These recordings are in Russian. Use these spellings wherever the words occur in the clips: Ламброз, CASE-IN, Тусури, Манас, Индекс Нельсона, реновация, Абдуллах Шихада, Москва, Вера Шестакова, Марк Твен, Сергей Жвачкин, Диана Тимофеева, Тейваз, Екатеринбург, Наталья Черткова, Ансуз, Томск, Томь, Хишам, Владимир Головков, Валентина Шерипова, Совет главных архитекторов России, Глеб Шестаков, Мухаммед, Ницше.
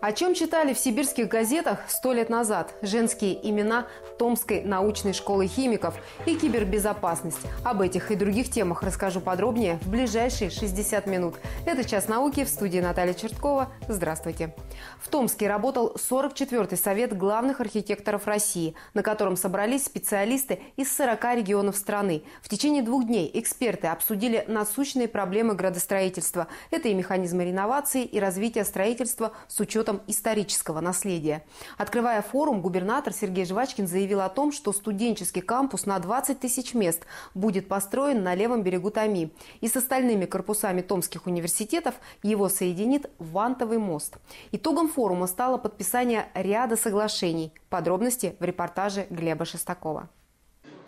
О чем читали в сибирских газетах 100 лет назад? Женские имена Томской научной школы химиков и кибербезопасность. Об этих и других темах расскажу подробнее в ближайшие 60 минут. Это «Час науки», в студии Наталья Черткова. Здравствуйте. В Томске работал 44-й совет главных архитекторов России, на котором собрались специалисты из 40 регионов страны. В течение 2 дней эксперты обсудили насущные проблемы градостроительства. Это и механизмы реновации, и развития строительства с учетом исторического наследия. Открывая форум, губернатор Сергей Жвачкин заявил о том, что студенческий кампус на 20 000 мест будет построен на левом берегу Томи. И с остальными корпусами томских университетов его соединит Вантовый мост. Итогом форума стало подписание ряда соглашений. Подробности в репортаже Глеба Шестакова.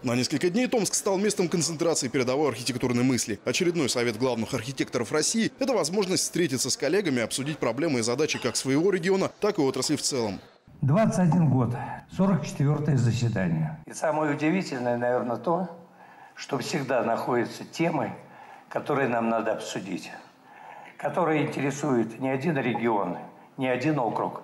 На несколько дней Томск стал местом концентрации передовой архитектурной мысли. Очередной совет главных архитекторов России – это возможность встретиться с коллегами, обсудить проблемы и задачи как своего региона, так и отрасли в целом. 21 год, 44-е заседание. И самое удивительное, наверное, то, что всегда находятся темы, которые нам надо обсудить, которые интересуют не один регион, не один округ,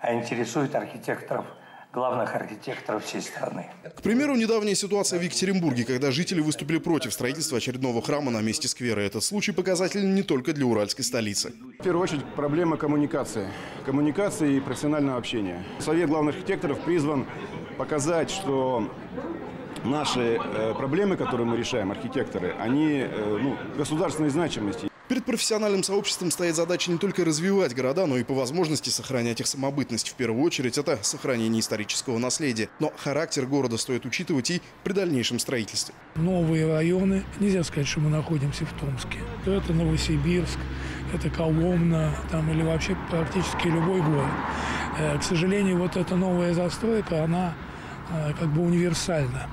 а интересуют архитекторов, главных архитекторов всей страны. К примеру, недавняя ситуация в Екатеринбурге, когда жители выступили против строительства очередного храма на месте сквера. Этот случай показателен не только для уральской столицы. В первую очередь проблема коммуникации. Коммуникации и профессионального общения. Совет главных архитекторов призван показать, что наши проблемы, которые мы решаем, архитекторы, они государственной значимости. Перед профессиональным сообществом стоит задача не только развивать города, но и по возможности сохранять их самобытность. В первую очередь это сохранение исторического наследия. Но характер города стоит учитывать и при дальнейшем строительстве. Новые районы. Нельзя сказать, что мы находимся в Томске. Это Новосибирск, это Коломна там, или вообще практически любой город. К сожалению, вот эта новая застройка, она как бы универсальна.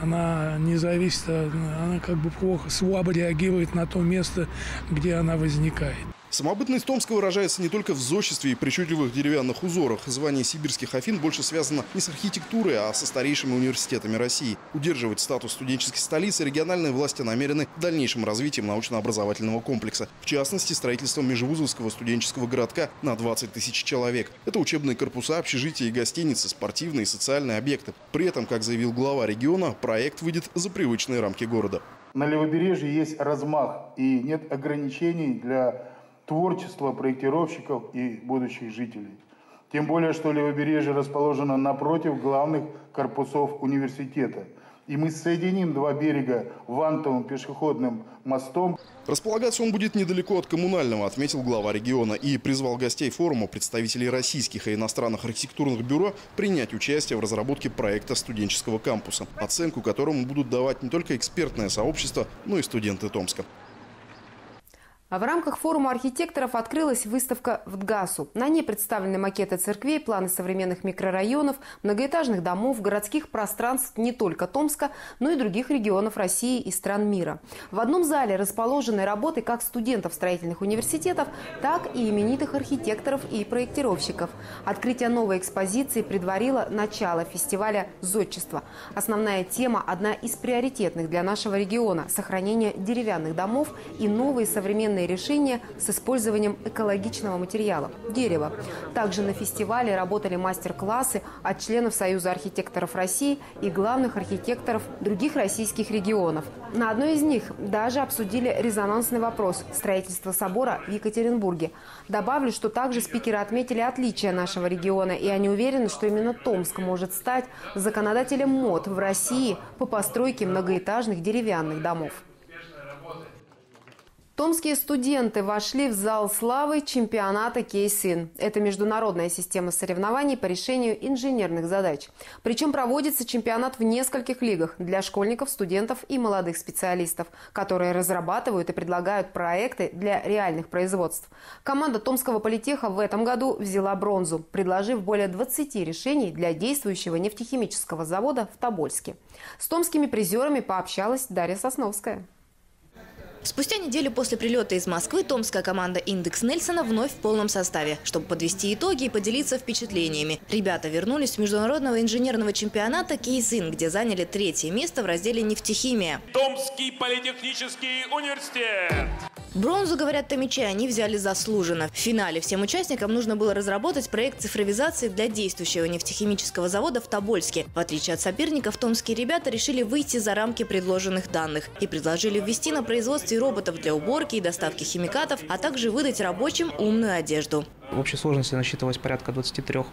Она не зависит, она как бы плохо, слабо реагирует на то место, где она возникает. Самобытность Томска выражается не только в зодчестве и причудливых деревянных узорах. Звание сибирских Афин больше связано не с архитектурой, а со старейшими университетами России. Удерживать статус студенческой столицы региональные власти намерены дальнейшим развитием научно-образовательного комплекса. В частности, строительством межвузовского студенческого городка на 20 000 человек. Это учебные корпуса, общежития и гостиницы, спортивные и социальные объекты. При этом, как заявил глава региона, проект выйдет за привычные рамки города. На левобережье есть размах и нет ограничений для творчества проектировщиков и будущих жителей. Тем более, что левобережье расположено напротив главных корпусов университета. И мы соединим два берега вантовым пешеходным мостом. Располагаться он будет недалеко от коммунального, отметил глава региона и призвал гостей форума, представителей российских и иностранных архитектурных бюро, принять участие в разработке проекта студенческого кампуса, оценку которому будут давать не только экспертное сообщество, но и студенты Томска. А в рамках форума архитекторов открылась выставка в ТГАСУ. На ней представлены макеты церквей, планы современных микрорайонов, многоэтажных домов, городских пространств не только Томска, но и других регионов России и стран мира. В одном зале расположены работы как студентов строительных университетов, так и именитых архитекторов и проектировщиков. Открытие новой экспозиции предварило начало фестиваля «Зодчество». Основная тема – одна из приоритетных для нашего региона – сохранение деревянных домов и новые современные решения с использованием экологичного материала – дерева. Также на фестивале работали мастер-классы от членов Союза архитекторов России и главных архитекторов других российских регионов. На одной из них даже обсудили резонансный вопрос – строительство собора в Екатеринбурге. Добавлю, что также спикеры отметили отличия нашего региона, и они уверены, что именно Томск может стать законодателем мод в России по постройке многоэтажных деревянных домов. Томские студенты вошли в зал славы чемпионата CASE-IN. Это международная система соревнований по решению инженерных задач. Причем проводится чемпионат в нескольких лигах для школьников, студентов и молодых специалистов, которые разрабатывают и предлагают проекты для реальных производств. Команда Томского политеха в этом году взяла бронзу, предложив более 20 решений для действующего нефтехимического завода в Тобольске. С томскими призерами пообщалась Дарья Сосновская. Спустя неделю после прилета из Москвы томская команда «Индекс Нельсона» вновь в полном составе, чтобы подвести итоги и поделиться впечатлениями. Ребята вернулись с международного инженерного чемпионата CASE-IN, где заняли 3-е место в разделе «Нефтехимия». Томский политехнический университет. Бронзу, говорят томичи, они взяли заслуженно. В финале всем участникам нужно было разработать проект цифровизации для действующего нефтехимического завода в Тобольске. В отличие от соперников, томские ребята решили выйти за рамки предложенных данных и предложили ввести на производстве роботов для уборки и доставки химикатов, а также выдать рабочим умную одежду. В общей сложности насчитывалось порядка 23, в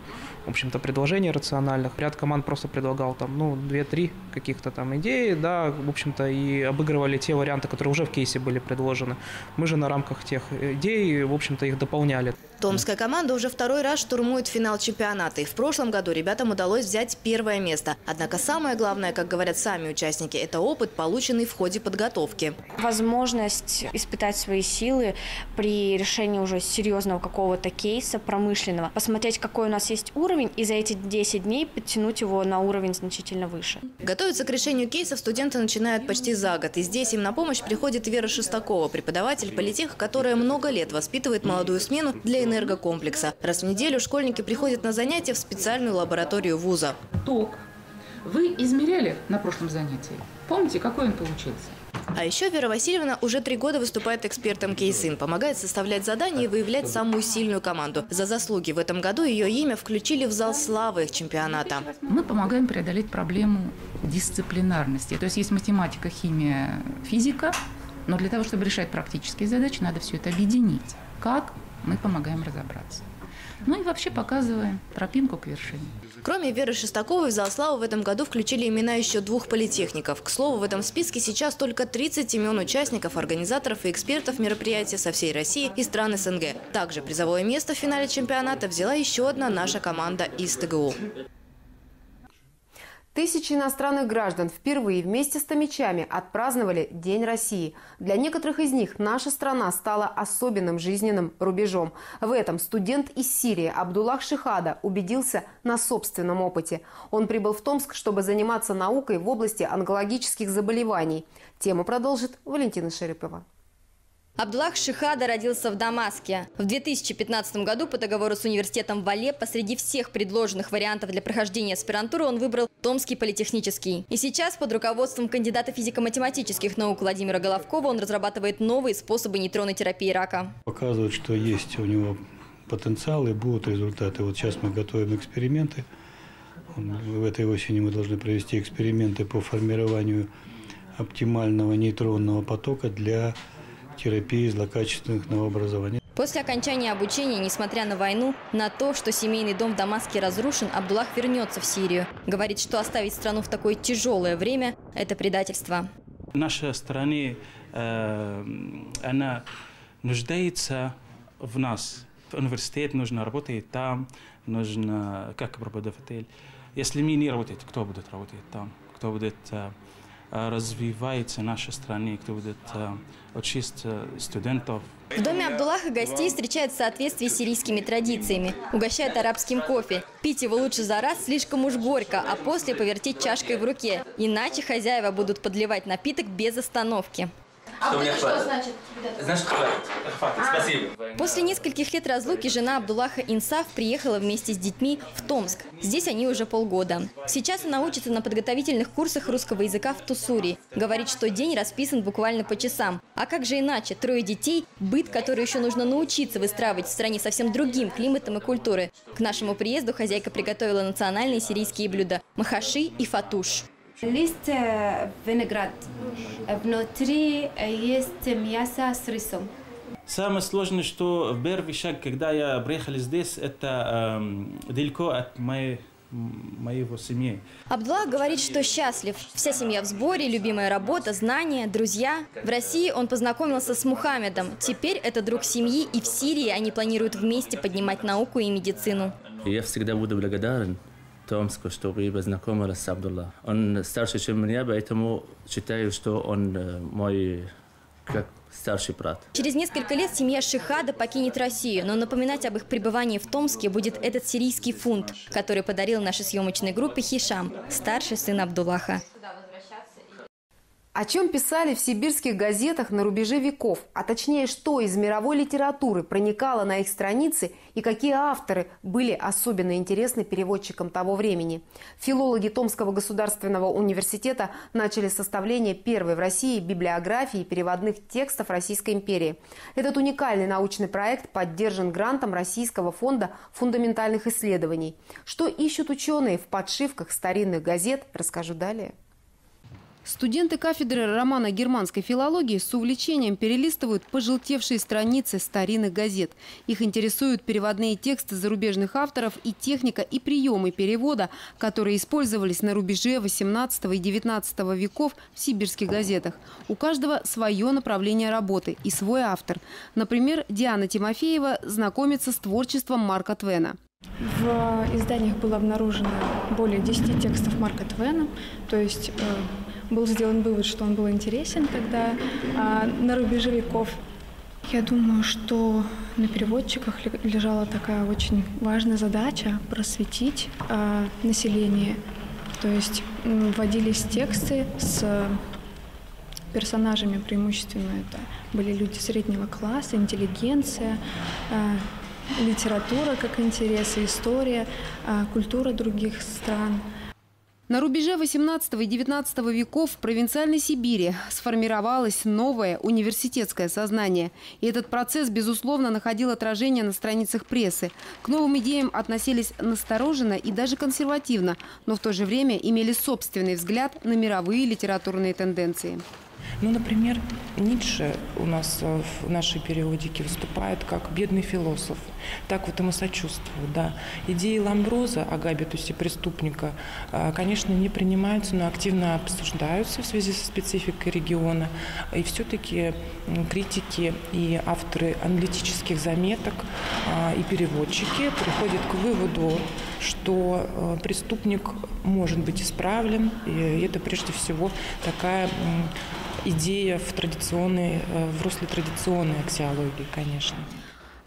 общем-то, предложений рациональных. Ряд команд просто предлагал там, 2-3 каких-то там идеи, да, в общем-то, и обыгрывали те варианты, которые уже в кейсе были предложены. Мы же на рамках тех идей, в общем-то, их дополняли. Томская команда уже второй раз штурмует финал чемпионата, и в прошлом году ребятам удалось взять первое место. Однако самое главное, как говорят сами участники, это опыт, полученный в ходе подготовки. Возможность испытать свои силы при решении уже серьезного какого-то кейса промышленного, посмотреть, какой у нас есть уровень, и за эти 10 дней подтянуть его на уровень значительно выше. Готовиться к решению кейсов студенты начинают почти за год, и здесь им на помощь приходит Вера Шестакова, преподаватель политех, которая много лет воспитывает молодую смену для энергокомплекса. Раз в неделю школьники приходят на занятия в специальную лабораторию вуза. Ток вы измеряли на прошлом занятии? Помните, какой он получился? А еще Вера Васильевна уже 3 года выступает экспертом CASE-IN, помогает составлять задания и выявлять самую сильную команду. За заслуги в этом году ее имя включили в зал славы чемпионата. Мы помогаем преодолеть проблему дисциплинарности. То есть есть математика, химия, физика, но для того, чтобы решать практические задачи, надо все это объединить. Как? Мы помогаем разобраться. Ну и вообще показываем тропинку к вершине. Кроме Веры Шестаковой в зал славы в этом году включили имена еще 2 политехников. К слову, в этом списке сейчас только 30 имен участников, организаторов и экспертов мероприятия со всей России и стран СНГ. Также призовое место в финале чемпионата взяла еще одна наша команда из ТГУ. Тысячи иностранных граждан впервые вместе с томичами отпраздновали День России. Для некоторых из них наша страна стала особенным жизненным рубежом. В этом студент из Сирии Абдуллах Шихада убедился на собственном опыте. Он прибыл в Томск, чтобы заниматься наукой в области онкологических заболеваний. Тему продолжит Валентина Шерипова. Абдуллах Шихада родился в Дамаске. В 2015 году по договору с университетом в Алеппо среди всех предложенных вариантов для прохождения аспирантуры он выбрал Томский политехнический. И сейчас под руководством кандидата физико-математических наук Владимира Головкова он разрабатывает новые способы нейтронной терапии рака. Показывает, что есть у него потенциал и будут результаты. Вот сейчас мы готовим эксперименты. В этой осени мы должны провести эксперименты по формированию оптимального нейтронного потока для терапии злокачественных новообразований. После окончания обучения, несмотря на войну, на то, что семейный дом в Дамаске разрушен, Абдуллах вернется в Сирию. Говорит, что оставить страну в такое тяжелое время – это предательство. Наша страна, она нуждается в нас. Университет нужно работать там, нужно как преподаватель. Если мы не работаем, кто будет работать там? Кто будет развивается наша страна, кто будет учить студентов. В доме Абдуллаха гостей встречают в соответствии с сирийскими традициями. Угощают арабским кофе. Пить его лучше за раз слишком уж горько, а после повертеть чашкой в руке. Иначе хозяева будут подливать напиток без остановки. А вот это что значит? Значит, хватит. Спасибо. После нескольких лет разлуки жена Абдуллаха Инсаф приехала вместе с детьми в Томск. Здесь они уже полгода. Сейчас она учится на подготовительных курсах русского языка в Тусури. Говорит, что день расписан буквально по часам. А как же иначе? 3 детей, быт, который еще нужно научиться выстраивать в стране совсем другим климатом и культурой. К нашему приезду хозяйка приготовила национальные сирийские блюда – махаши и фатуш. Лист виноград. Внутри есть мясо с рисом. Самое сложное, что первый шаг, когда я приехал здесь, это далеко от моего семьи. Абдуллах говорит, что счастлив. Вся семья в сборе, любимая работа, знания, друзья. В России он познакомился с Мухаммедом. Теперь это друг семьи, и в Сирии они планируют вместе поднимать науку и медицину. Я всегда буду благодарен Томску, чтобы познакомилась с Абдуллахом. Он старше, чем меня, поэтому считаю, что он мой как старший брат. Через несколько лет семья Шихада покинет Россию, но напоминать об их пребывании в Томске будет этот сирийский фунт, который подарил нашей съемочной группе Хишам, старший сын Абдуллаха. О чем писали в сибирских газетах на рубеже веков, а точнее, что из мировой литературы проникало на их страницы и какие авторы были особенно интересны переводчикам того времени. Филологи Томского государственного университета начали составление первой в России библиографии переводных текстов Российской империи. Этот уникальный научный проект поддержан грантом Российского фонда фундаментальных исследований. Что ищут ученые в подшивках старинных газет, расскажу далее. Студенты кафедры романо-германской филологии с увлечением перелистывают пожелтевшие страницы старинных газет. Их интересуют переводные тексты зарубежных авторов и техника и приемы перевода, которые использовались на рубеже XVIII и XIX веков в сибирских газетах. У каждого свое направление работы и свой автор. Например, Диана Тимофеева знакомится с творчеством Марка Твена. В изданиях было обнаружено более 10 текстов Марка Твена, то есть был сделан вывод, что он был интересен тогда на рубеже веков. Я думаю, что на переводчиках лежала такая очень важная задача – просветить население. То есть вводились тексты с персонажами, преимущественно это были люди среднего класса, интеллигенция, литература как интерес, история, культура других стран. На рубеже XVIII и XIX веков в провинциальной Сибири сформировалось новое университетское сознание. И этот процесс, безусловно, находил отражение на страницах прессы. К новым идеям относились настороженно и даже консервативно, но в то же время имели собственный взгляд на мировые литературные тенденции. Ну, например, Ницше у нас в нашей периодике выступает как бедный философ. Так вот ему сочувствую, да. Идеи Ламброза о габитусе преступника, конечно, не принимаются, но активно обсуждаются в связи со спецификой региона. И все-таки критики и авторы аналитических заметок и переводчики приходят к выводу, что преступник может быть исправлен. И это прежде всего такая идея в русле традиционной аксиологии, конечно.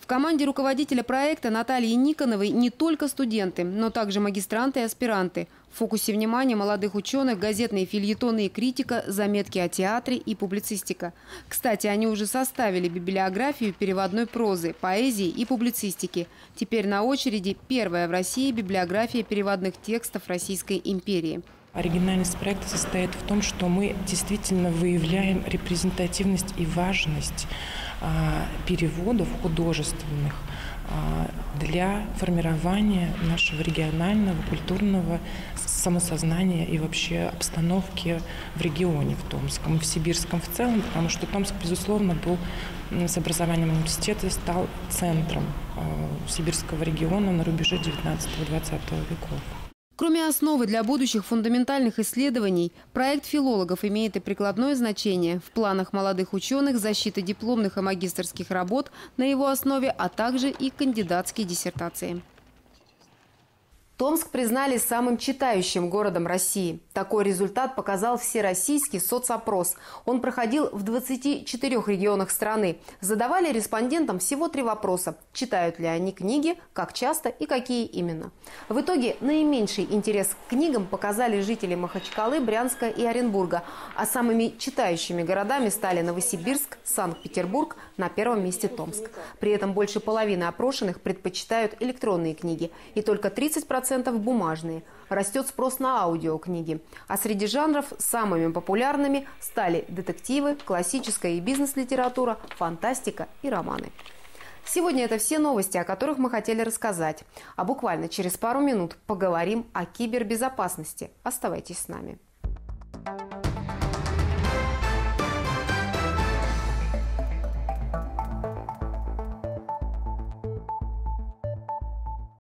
В команде руководителя проекта Натальи Никоновой не только студенты, но также магистранты и аспиранты. В фокусе внимания молодых ученых газетные фильетоны и критика, заметки о театре и публицистика. Кстати, они уже составили библиографию переводной прозы, поэзии и публицистики. Теперь на очереди первая в России библиография переводных текстов Российской империи. Оригинальность проекта состоит в том, что мы действительно выявляем репрезентативность и важность переводов художественных для формирования нашего регионального, культурного самосознания и вообще обстановки в регионе, в Томском и в Сибирском в целом, потому что Томск, безусловно, был с образованием университета стал центром сибирского региона на рубеже XIX-XX веков. Кроме основы для будущих фундаментальных исследований, проект филологов имеет и прикладное значение. В планах молодых ученых защита дипломных и магистерских работ на его основе, а также и кандидатские диссертации. Томск признали самым читающим городом России. Такой результат показал всероссийский соцопрос. Он проходил в 24 регионах страны. Задавали респондентам всего 3 вопроса. Читают ли они книги, как часто и какие именно. В итоге наименьший интерес к книгам показали жители Махачкалы, Брянска и Оренбурга. А самыми читающими городами стали Новосибирск, Санкт-Петербург, на первом месте Томск. При этом больше половины опрошенных предпочитают электронные книги. И только 30% бумажные. Растет спрос на аудиокниги. А среди жанров самыми популярными стали детективы, классическая и бизнес-литература, фантастика и романы. Сегодня это все новости, о которых мы хотели рассказать. А буквально через пару минут поговорим о кибербезопасности. Оставайтесь с нами.